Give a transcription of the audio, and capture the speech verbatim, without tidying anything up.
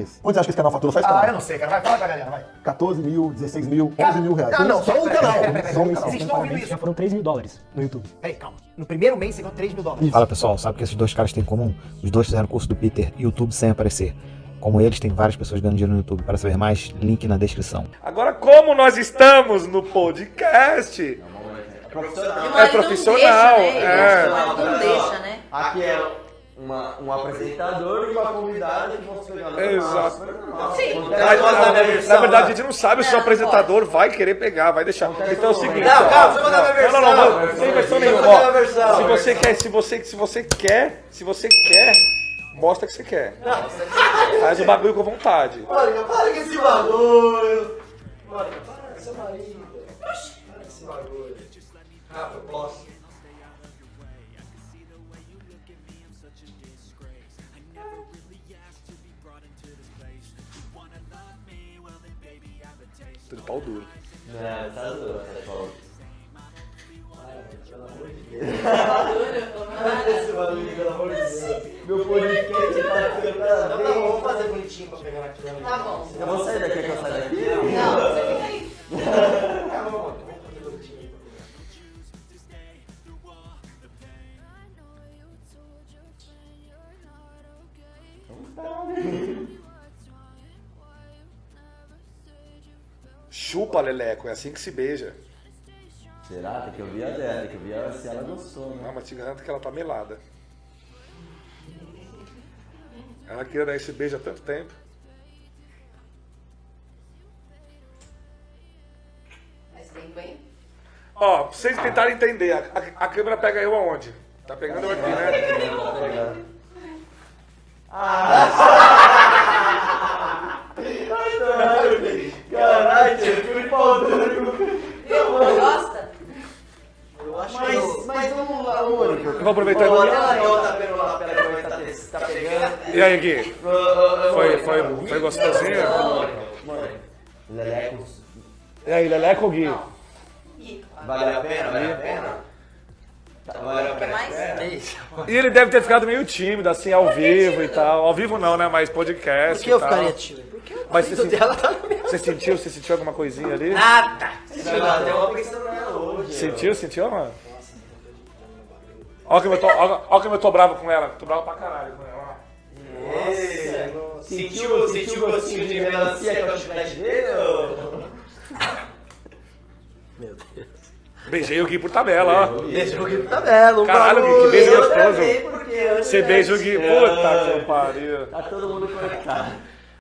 Esse. Quanto você acha que esse canal fatura só esse canal? Ah, eu não sei, cara. Vai, fala pra galera, vai. catorze mil, dezesseis mil, Car... onze mil reais. Ah, não, só um canal. Só um canal. Vocês estão ouvindo isso? Foram três mil dólares no YouTube. Peraí, calma. No primeiro mês você ganhou três mil dólares. Fala, pessoal, sabe o que esses dois caras têm em comum? Os dois fizeram o curso do Peter, YouTube sem aparecer. Como eles, tem várias pessoas ganhando dinheiro no YouTube. Para saber mais, link na descrição. Agora, como nós estamos no podcast... É profissional. É profissional. Não deixa, né? Aqui é... Uma, um apresentador e uma convidada que vão se pegar no Exato. Canal. Sim. Na, na verdade, a gente não sabe se o apresentador vai querer pegar, vai deixar. Então é o seguinte. Não, calma, você manda a versão. Não, não, não. Sem versão nenhuma. Se você quer, se você, se você quer, se você quer, mostra que você quer. Faz o bagulho com vontade. Mônica, para com esse bagulho. Mônica, para com essa marido. Para com esse bagulho. Ah, eu posso. Tudo pau duro. É, tá duro, tá pau. Ai, pelo amor de Deus. Tá duro, pelo amor de Deus. Meu podcast tá ficando. Não, não, vamos fazer bonitinho pra pegar na câmera. Tá bom. Eu vou sair daqui, que eu saio daqui? Não, você fica aí. Tá bom, mano. Chupa, Leleco, é assim que se beija. Será? Tem que eu vi a dela, tem que eu vi ela, se ela gostou, né? Ah, mas te garanto que ela tá melada. Ela queria dar esse beijo há tanto tempo. Faz tempo, hein? Ó, pra vocês tentarem entender, a, a, a câmera pega eu aonde? Tá pegando eu aqui, né? Ah! Caralho, tio, que me pau duro. Você gosta? Eu acho mas, que eu... Mas vamos lá, Mônica. Eu vou aproveitar e vou... Olha lá, olha a pérola lá, pera que você tá pegando. E aí, Gui? Foi, foi, foi gostosinho? Leleco. E aí, Leleco ou Gui? Gui. Vale a pena, vale a pena? E ele deve ter ficado meio tímido, assim, ao vivo e tal. Ao vivo não, né? Mas podcast. Por que eu ficaria tímido? Porque o marido dela tá no meu. Você sentiu? Você sentiu alguma coisinha ali? Nada! Deu uma pensando nela hoje. Sentiu? Sentiu, mano? Olha como eu tô bravo com ela. Tô bravo pra caralho com ela. Nossa! Sentiu, sentiu o gostinho de melancia que é o chiclete dele? Meu Deus. Beijei o Gui por tabela, ó. Beijei o Gui por tabela. Um Caralho, Gui, que beijo gostoso. Você beija o Gui. Puta que pariu. Tá todo mundo conectado.